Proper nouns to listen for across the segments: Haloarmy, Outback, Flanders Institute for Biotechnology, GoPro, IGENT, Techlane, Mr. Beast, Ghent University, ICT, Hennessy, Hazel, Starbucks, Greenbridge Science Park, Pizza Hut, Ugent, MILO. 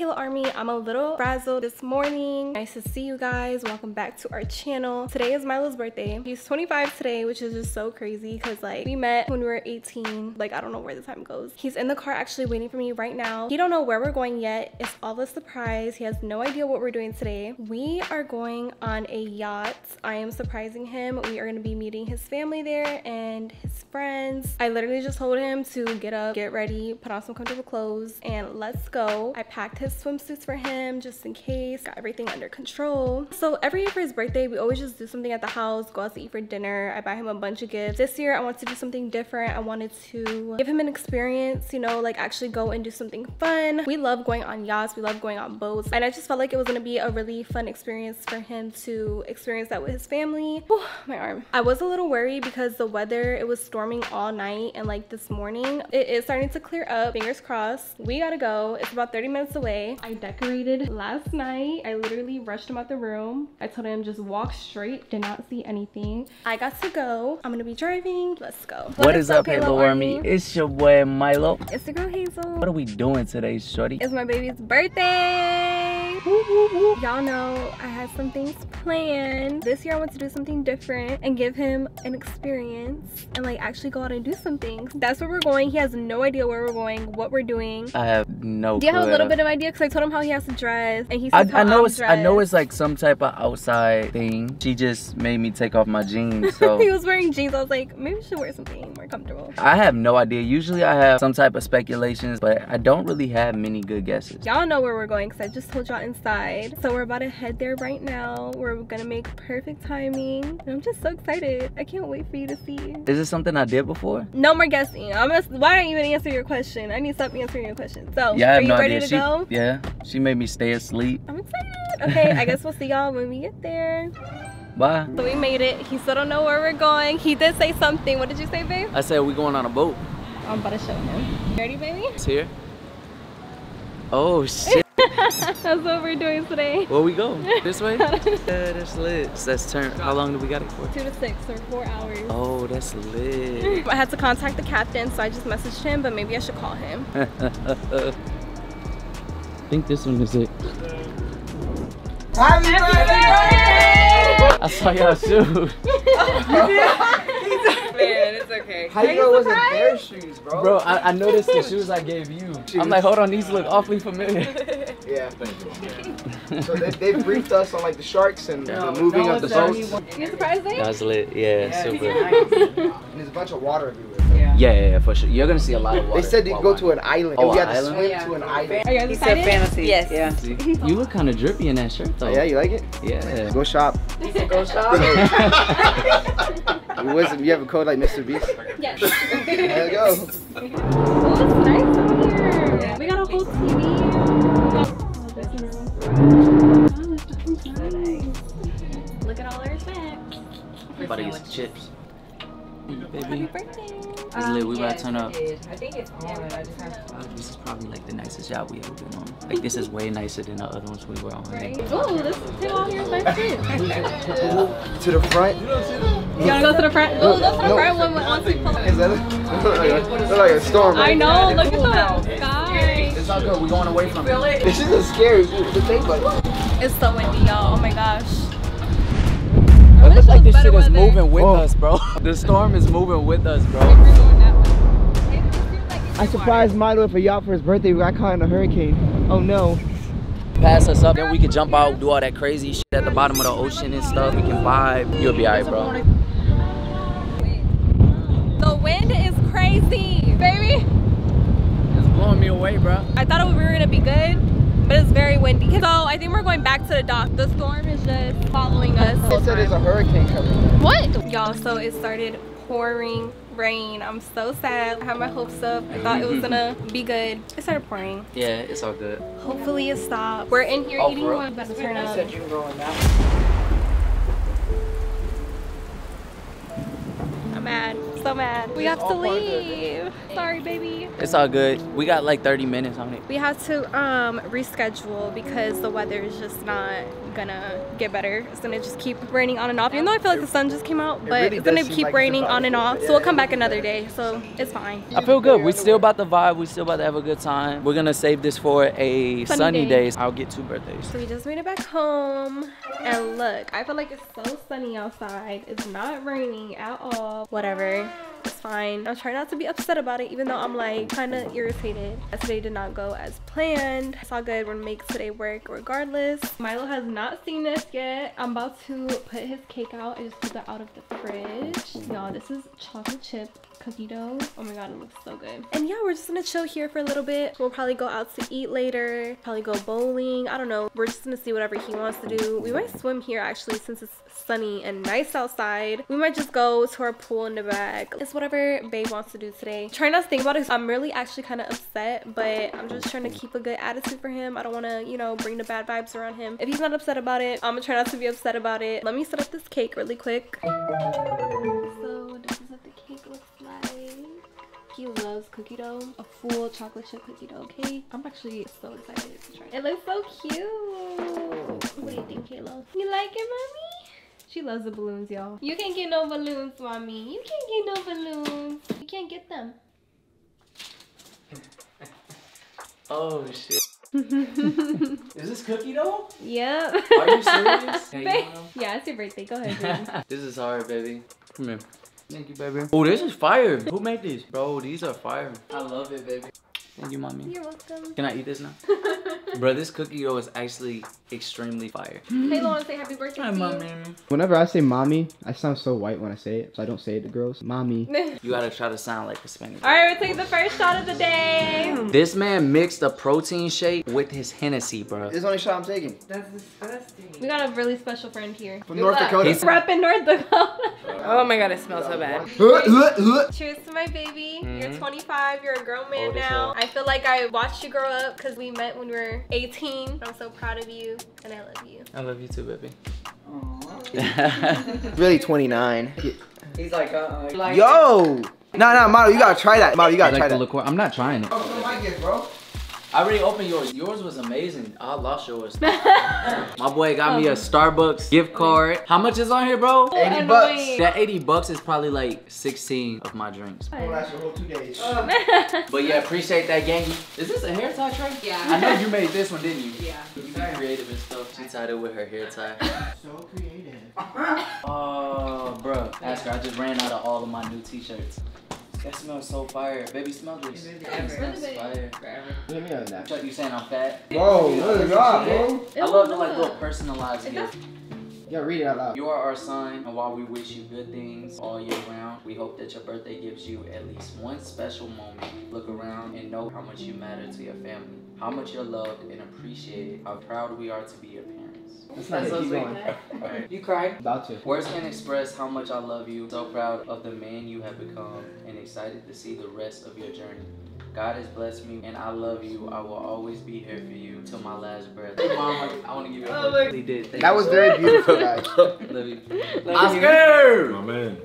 Haloarmy. I'm a little frazzled this morning. Nice to see you guys. Welcome back to our channel. Today is Milo's birthday. He's 25 today, which is just so crazy because like we met when we were 18. Like I don't know where the time goes. He's in the car actually waiting for me right now. He don't know where we're going yet. It's all a surprise. He has no idea what we're doing today. We are going on a yacht. I am surprising him. We are going to be meeting his family there and his friends. I literally just told him to get up, get ready, put on some comfortable clothes, and let's go. I packed his swimsuits for him just in case. Got everything under control. So every year for his birthday, we always just do something at the house, go out to eat for dinner. I buy him a bunch of gifts. This year, I want to do something different. I wanted to give him an experience, you know, like actually go and do something fun. We love going on yachts. We love going on boats. And I just felt like it was going to be a really fun experience for him to experience that with his family. Whew, my arm. I was a little worried because the weather, it was storming all night, and like this morning it is starting to clear up. Fingers crossed. We gotta go. It's about 30 minutes away. I decorated last night. I literally rushed him out the room. I told him just walk straight. Did not see anything. I got to go. I'm gonna be driving. Let's go. What is up, Haloarmy? It's your boy Milo. It's the girl Hazel. What are we doing today, shorty? It's my baby's birthday. Y'all know I had some things planned. This year I want to do something different and give him an experience and like actually go out and do some things. That's where we're going. He has no idea where we're going, what we're doing. I have no clue. Do you have a little bit of idea? Because I told him how he has to dress, and he said I know it's like some type of outside thing. She just made me take off my jeans. So he was wearing jeans. I was like, maybe you should wear something more comfortable. I have no idea. Usually I have some type of speculations, but I don't really have many good guesses. Y'all know where we're going because I just told y'all inside. So we're about to head there right now. We're gonna make perfect timing, and I'm just so excited. I can't wait for you to see. Is this something I did before? No more guessing. Why don't you even answer your question? I need to stop answering your question. So yeah, are you ready to go? Yeah, she made me stay asleep. I'm excited. Okay, I guess we'll see y'all when we get there. Bye. So we made it. He still don't know where we're going. He did say something. What did you say, babe? I said we're going on a boat. I'm about to show him. You ready, baby? It's here. Oh shit. That's what we're doing today. Where we go? This way? Yeah, that's lit. So that's turn. How long do we got it for? 2 to 6 or 4 hours. Oh, that's lit. I had to contact the captain, so I just messaged him, but maybe I should call him. I think this one is it. Happy birthday! I saw y'all shoot. Man, it's okay. How you know it wasn't their shoes, bro? Bro, I noticed the shoes I gave you. I'm like, hold on, these look awfully familiar. Yeah, thank you. So they briefed us on like the sharks and the moving of the boats. You surprised me? That was lit. Yeah, super. There's a bunch of water everywhere. Yeah, for sure. You're gonna see a lot of water. They said they go to an island. Oh, we had to swim to an island. Are you guys excited? He said fantasy. Yes. Yeah. You look kind of drippy in that shirt, though. Oh, yeah, you like it? Yeah. Go shop. He said go shop. You have a code like Mr. Beast? Yes. There you go. Oh, it's nice out here. Yeah. We got a whole TV. Oh, this room. Oh, it's so nice. Look at all our snacks. Everybody's chips. Baby. Happy birthday. We about to turn up. I think it's on. This is probably like the nicest yacht we ever been on. Like this is way nicer than the other ones we were on. Right? Oh, this is all here is my friend. To the front. You wanna go to the front? Oh, that's the front one with on is that it? Like a storm. I know. Look at the sky. It's all good. We're going away from it. This is scary. It's so windy, y'all. Oh my gosh. It looks like this shit is moving with us, bro. The storm is moving with us, bro. I surprised Milo with a yacht for his birthday. We got caught in a hurricane. Oh no. Pass us up, then we can jump out, do all that crazy shit at the bottom of the ocean and stuff. We can vibe. You'll be alright, bro. The wind is crazy, baby. It's blowing me away, bro. I thought we were gonna be good, but it's very windy. So I think we're going back to the dock. The storm is just following us. It said there's a hurricane coming. What? Y'all, so it started pouring rain. I'm so sad. I had my hopes up. I thought it was gonna be good. It started pouring. Yeah, it's all good. Hopefully it stops. We're in here eating one. That's turn up. Said you were rolling that. I'm mad. so mad. We have to leave. Sorry, baby. It's all good. We got like 30 minutes on it. We have to reschedule because the weather is just not gonna get better. It's gonna just keep raining on and off. Even though I feel like the sun just came out, but it's gonna keep raining on and off. So we'll come back another day. So it's fine. I feel good. We're still about to vibe. We're still about to have a good time. We're gonna save this for a sunny day. I'll get 2 birthdays. So we just made it back home. And look, I feel like it's so sunny outside. It's not raining at all. Whatever. It's fine. I'll try not to be upset about it, even though I'm like kind of irritated. Today did not go as planned. It's all good. We're gonna make today work regardless. Milo has not seen this yet. I'm about to put his cake out and just put it out of the fridge. Y'all, this is chocolate chip cookie dough. Oh my god, it looks so good. And yeah, we're just gonna chill here for a little bit. We'll probably go out to eat later, probably go bowling. I don't know. We're just gonna see whatever he wants to do. We might swim here actually, since it's sunny and nice outside. We might just go to our pool in the back. It's whatever babe wants to do today. Trying not to think about it. I'm really actually kind of upset, but I'm just trying to keep a good attitude for him. I don't want to, you know, bring the bad vibes around him. If he's not upset about it, I'm gonna try not to be upset about it. Let me set up this cake really quick. He loves cookie dough, a full chocolate chip cookie dough cake. I'm actually so excited to try it. It looks so cute. What do you think, Halo? You like it, mommy? She loves the balloons, y'all. You can't get no balloons, mommy. You can't get no balloons. You can't get them. Oh, shit. Is this cookie dough? Yeah. Are you serious? Yeah, it's your birthday. Go ahead, baby. This is hard, baby. Come here. Thank you, baby. Oh, this is fire. Who made this? Bro, these are fire. I love it, baby. Thank you, mommy. You're welcome. Can I eat this now? Bro, this cookie dough is actually extremely fire. Halo, want to say happy birthday to mommy. You. Whenever I say mommy, I sound so white when I say it, so I don't say it to girls. Mommy. You gotta try to sound like Hispanic. All right, we're taking the first shot of the day. This man mixed a protein shake with his Hennessy, bro. This is the only shot I'm taking. That's disgusting. We got a really special friend here. From North Dakota. He's repping North Dakota. Oh my god, it smells so bad. Cheers to my baby. Mm-hmm. You're 25. You're a grown man now. I feel like I watched you grow up because we met when we were 18. I'm so proud of you, and I love you. I love you too, baby. Aww. Really 29. He's like, yo! Nah, Mario, you gotta try that. Mario, you gotta try that. Liqueur. I'm not trying it. Oh, so like it, bro. I already opened yours. Yours was amazing. I lost yours. My boy got me a Starbucks gift card. How much is on here, bro? 80 bucks. That 80 bucks is probably like 16 of my drinks. It'll last your whole 2 days. But yeah, appreciate that, gangy. Is this a hair tie tray? Yeah. I know you made this one, didn't you? Yeah. You got creative and stuff. She tied it with her hair tie. So creative. Oh, bro. Ask her. I just ran out of all of my new t-shirts. That smells so fire. Baby, smell this. It smells fire. Let me on that. Chuck, you saying I'm fat? Bro, what is that, bro? I love the like little personalized gift. Yeah, read it out loud. You are our son, and while we wish you good things all year round, we hope that your birthday gives you at least one special moment. Look around and know how much you matter to your family, how much you're loved and appreciated, how proud we are to be your parents. That's not so sweet. Right. You cried? About to. Words can't express how much I love you. So proud of the man you have become and excited to see the rest of your journey. God has blessed me and I love you. I will always be here for you till my last breath. Hey, mama, I want to give you a hug. He did. That was very beautiful, guys. Love you. Oscar! My man.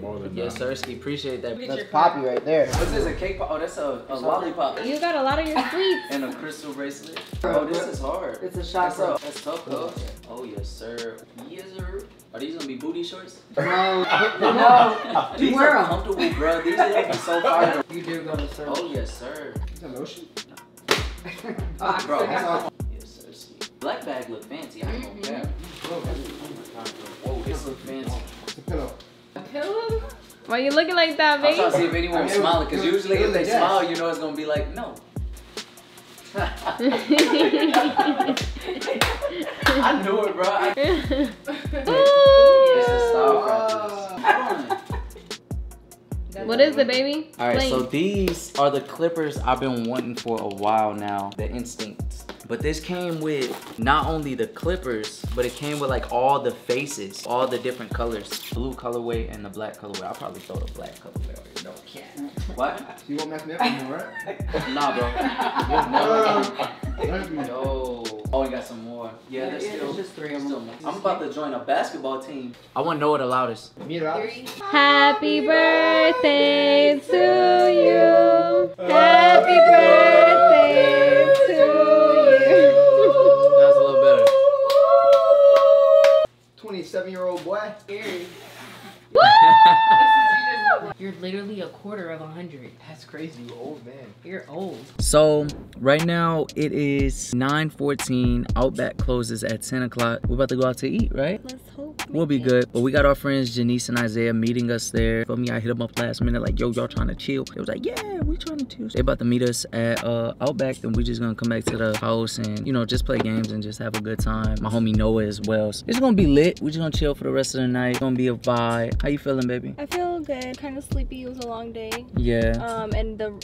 More than yes, sir. Appreciate that. That's Poppy right there. This is a cake pop. Oh, that's a lollipop. You got a lot of your sweets. And a crystal bracelet. Oh, this is hard. It's a shot. That's tough, though. Oh, yes, sir. Yes, sir. Are these gonna be booty shorts? No. No. These are comfortable, bro. These are so far. You do go to serve. Oh, yes, sir. Is that lotion? No. Bro, that's awful. Yes, sir. Sweet. Black bag look fancy. I don't know. Oh, my God, bro. Whoa, this look fancy. Pillow. A pillow? Why you looking like that, baby? I'm trying to see if anyone was smiling, because usually if they smile, you know it's gonna be like, no. I knew it, bro. It's a style practice. What is it, baby? All right, so these are the clippers I've been wanting for a while now. The Instincts. But this came with not only the clippers, but it came with like all the faces, all the different colors. Blue colorway and the black colorway. I'll probably throw the black colorway already. No, I can't. What? You won't mess me up anymore, right? Nah, bro. Yo. Oh, you got got some more. Yeah, there's still just three of them. I'm about to join a basketball team. I want to know what the loudest. Happy birthday to you. Happy birthday to you. That was a little better. 27-year-old boy. You're literally a quarter of 100. That's crazy. You're old, man. You're old. So right now it is 9:14. Outback closes at 10 o'clock. We're about to go out to eat, right? Let's hope. We'll be good. But we got our friends Janice and Isaiah meeting us there. For me, I hit them up last minute like, yo, y'all trying to chill? They was like, yeah, we trying to chill. They about to meet us at Outback, and we just gonna come back to the house and, you know, just play games and just have a good time. My homie Noah as well. So it's gonna be lit. We're just gonna chill for the rest of the night. It's gonna be a vibe. How you feeling, baby? I feel good. Kind of sleepy. It was a long day. Yeah. And the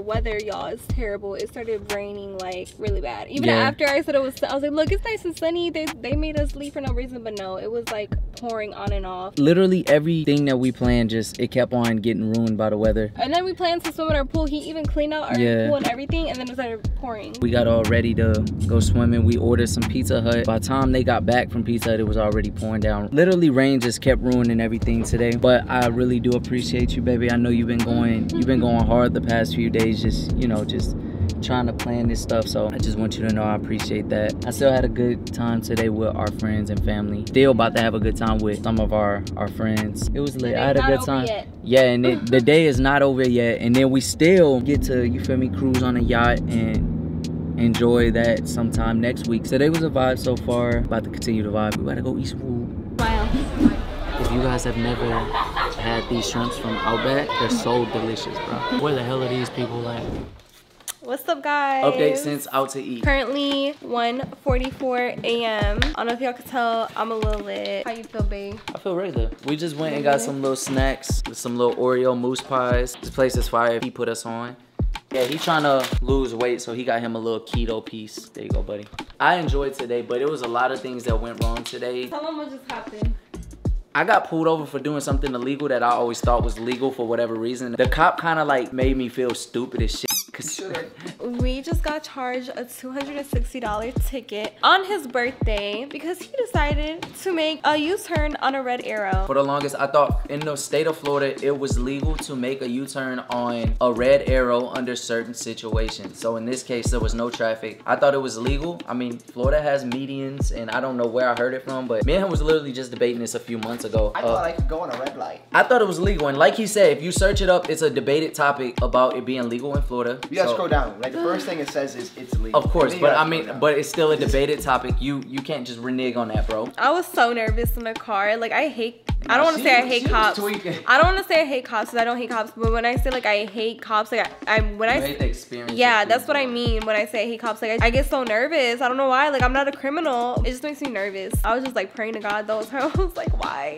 weather, y'all, is terrible. It started raining like really bad. Even after I said it was, I was like, look, it's nice and sunny. They made us leave for no reason, but no, it was like pouring on and off. Literally everything that we planned, just it kept on getting ruined by the weather. And then we planned to swim in our pool. He even cleaned out our pool and everything, and then it started pouring. We got all ready to go swimming. We ordered some Pizza Hut. By the time they got back from Pizza Hut, it was already pouring down. Literally rain just kept ruining everything today. But I really do appreciate you, baby. I know you've been going hard the past few days, just, you know, just trying to plan this stuff. So I just want you to know I appreciate that. I still had a good time today with our friends and family. Still about to have a good time with some of our friends. It was lit. I had a good time. Yeah, and the day is not over yet, and then we still get to, you feel me, cruise on a yacht and enjoy that sometime next week. Today was a vibe so far. About to continue the vibe. We gotta go eat food. If you guys have never had these shrimps from Outback, they're so delicious, bro. Where the hell are these people like? What's up, guys? Update since out to eat. Currently 1:44 a.m. I don't know if y'all can tell, I'm a little lit. How you feel, babe? I feel regular. We just went and got some little snacks, some little Oreo mousse pies. This place is fire. He put us on. Yeah, he trying to lose weight, so he got him a little keto piece. There you go, buddy. I enjoyed today, but it was a lot of things that went wrong today. Tell them what just happened. I got pulled over for doing something illegal that I always thought was legal for whatever reason. The cop kind of like made me feel stupid as shit. We just got charged a $260 ticket on his birthday because he decided to make a U-turn on a red arrow. For the longest, I thought in the state of Florida, it was legal to make a U-turn on a red arrow under certain situations. So in this case, there was no traffic. I thought it was legal. I mean, Florida has medians, and I don't know where I heard it from, but me and him was literally just debating this a few months ago. I thought I could go on a red light. I thought it was legal, and like he said, if you search it up, it's a debated topic about it being legal in Florida. You gotta scroll down. Like the first thing it says is it's illegal. Of course, but I mean, but it's still a debated topic. You can't just renege on that, bro. I was so nervous in the car. Like I don't want to say I hate cops. I don't want to say I hate cops because I don't hate cops. But when I say like I hate cops, like I hate the experience. Yeah, that's what I mean when I say I hate cops. Like I get so nervous. I don't know why. Like I'm not a criminal. It just makes me nervous. I was just like praying to God those times. I was like, why?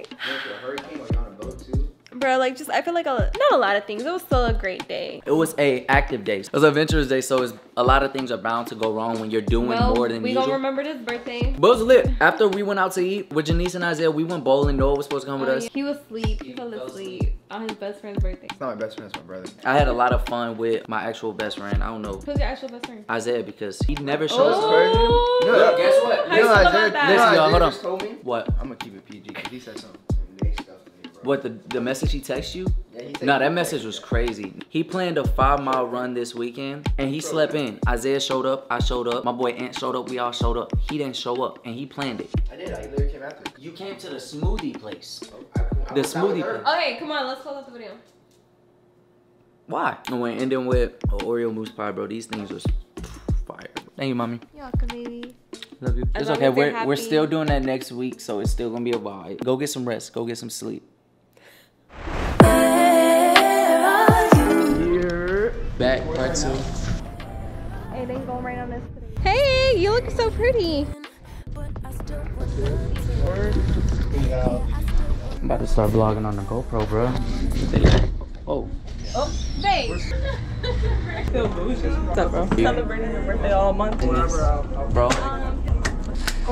Bro, like just I feel like not a lot of things. It was still a great day. It was a active day. It was an adventurous day, so it's a lot of things are bound to go wrong when you're doing more than usual. We don't remember this birthday. But it was lit. After we went out to eat with Janice and Isaiah, we went bowling. Noah was supposed to come with us. He was asleep. He fell asleep on his best friend's birthday. It's not my best friend, it's my brother. I had a lot of fun with my actual best friend. I don't know. Who's your actual best friend? Isaiah, because he never shows up. No, guess what? No, Isaiah. Listen, y'all, hold on. Told me. What? I'm gonna keep it PG because he said something. What, the message he texted you? Yeah, nah, that message was crazy. He planned a 5-mile run this weekend, and he slept in. Isaiah showed up, I showed up, my boy Ant showed up, we all showed up. He didn't show up, and he planned it. I did, I literally came after. You came to the smoothie place. The smoothie place. Okay, come on, let's close out the video. Why? And we're ending with an Oreo mousse pie, bro. These things was fire. Thank you, mommy. You're welcome, baby. Love you. It's okay, we're still doing that next week, so it's still gonna be a vibe. Go get some rest, go get some sleep. Back part 2. It ain't gonna rain on this today. Hey, you look so pretty. I'm about to start vlogging on the GoPro, bro. Oh. Oh, babe. What's up, bro? Celebrating your birthday all month. Yes. Bro. Oh,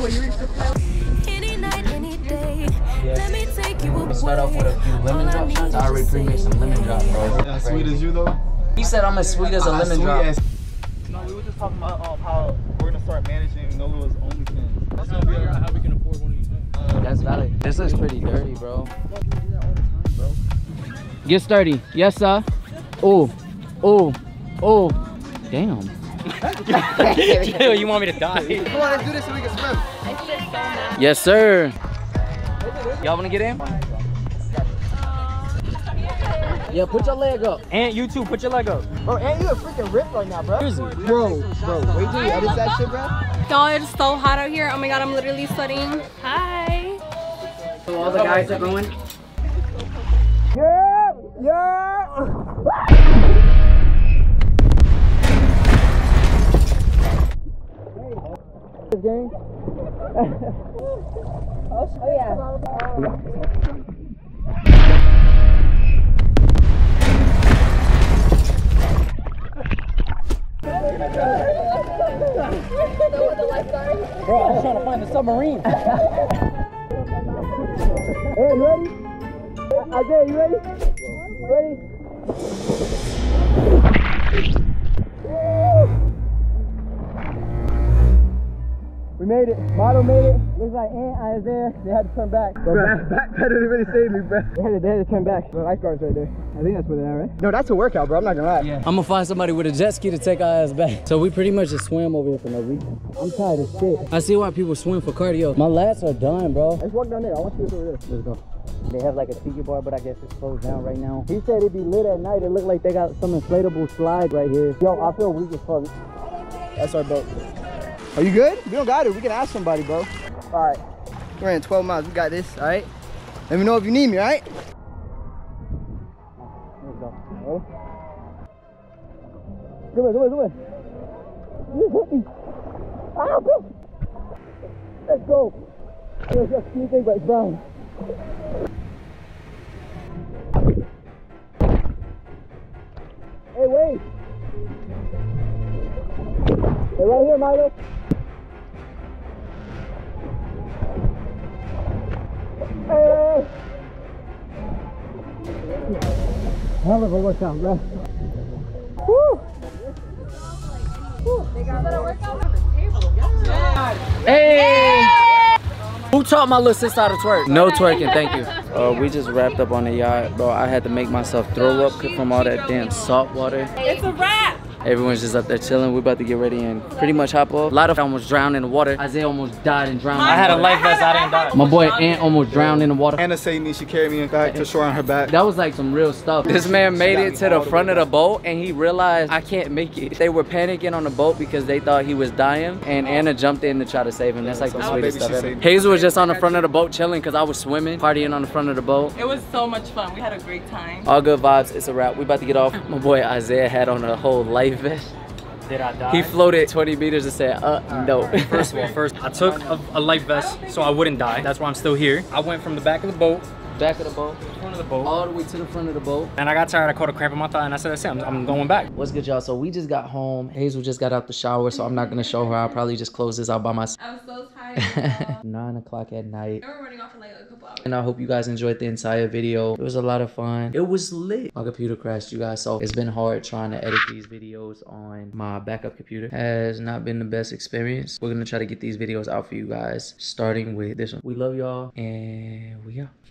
you reached the place. Any night, any day. Let me take you away. Start off with a few lemon drop shots. I already pre-made some lemon drop, bro. As sweet as you, though? He said I'm as sweet as a lemon drop. No, we were just talking about how we're gonna start managing Nola's This looks pretty dirty, bro. Gets dirty. Yes, sir. Oh, oh, oh. Damn. Dude, you want me to die? Come on, let's do this so we can swim. Yes, sir. Y'all wanna get in? Yeah, put your leg up. And you too, put your leg up. Bro, and you a freaking rip right now, bro. Bro, wait till you edit that shit, bro. Y'all, it's so hot out here. Oh my God, I'm literally sweating. Hi. So all the guys are going? Yeah, yeah. This game? Oh, yeah. Bro, I'm trying to find the submarine. Hey, you ready? Isaiah, you ready? Ready? We made it. Motto made it. Looks like Aunt Isaiah, they had to turn back. Bro, that backpack didn't really save me, bro. They had to turn back. The lifeguard's right there. I think that's where they're at, right? No, that's a workout, bro. I'm not gonna lie. Yeah. I'm gonna find somebody with a jet ski to take our ass back. So we pretty much just swam over here for no reason. I'm tired of shit. I see why people swim for cardio. My lats are done, bro. Let's walk down there. I want you to go over there. Let's go. They have like a tiki bar, but I guess it's closed down right now. He said it'd be lit at night. It looked like they got some inflatable slide right here. Yo, I feel weak as fuck. That's our boat. Are you good? We don't got it. We can ask somebody, bro. All right. We're in 12 miles. We got this, all right? Let me know if you need me, all right? Go away, go away, go away. You just hit me. Ah, bro. Let's go. There's a few things, but it's brown. Hey, wait. Hey, right here, Milo. Hey. Hell of a workout, bro. Woo! Woo. They got a workout on the table. Yeah. Hey! Yeah. Who taught my little sister how to twerk? No twerking, thank you. We just wrapped up on the yacht, bro. I had to make myself throw up from all that damn salt water. It's a wrap! Everyone's just up there chilling. We're about to get ready and pretty much hop off. A lot of them almost drowned in the water. Isaiah almost died and drowned. I had a life vest, I didn't die. My boy Ant almost drowned in the water. Anna saved me. She carried me back to shore on her back. That was like some real stuff. This man made it to the front of the boat and he realized I can't make it. They were panicking on the boat because they thought he was dying, and Anna jumped in to try to save him. That's like the sweetest stuff ever. Hazel was just on the front of the boat chilling because I was swimming, partying on the front of the boat. It was so much fun. We had a great time. All good vibes. It's a wrap. We about to get off. My boy Isaiah had on a whole life vest. Did I die? He floated 20 meters and said, no. First of all, I took a life vest so I wouldn't die. That's why I'm still here. I went from the back of the boat. Back of the boat. Front of the boat. All the way to the front of the boat. And I got tired. I caught a cramp in my thigh and I said, that's it. I'm going back. What's good, y'all? So we just got home. Hazel just got out the shower, so I'm not going to show her. I'll probably just close this out by myself. I'm so tired. 9 o'clock at night. We're running off in like a couple hours. And I hope you guys enjoyed the entire video. It was a lot of fun. It was lit. My computer crashed, you guys. So it's been hard trying to edit these videos on my backup computer. Has not been the best experience. We're going to try to get these videos out for you guys, starting with this one. We love y'all and we out.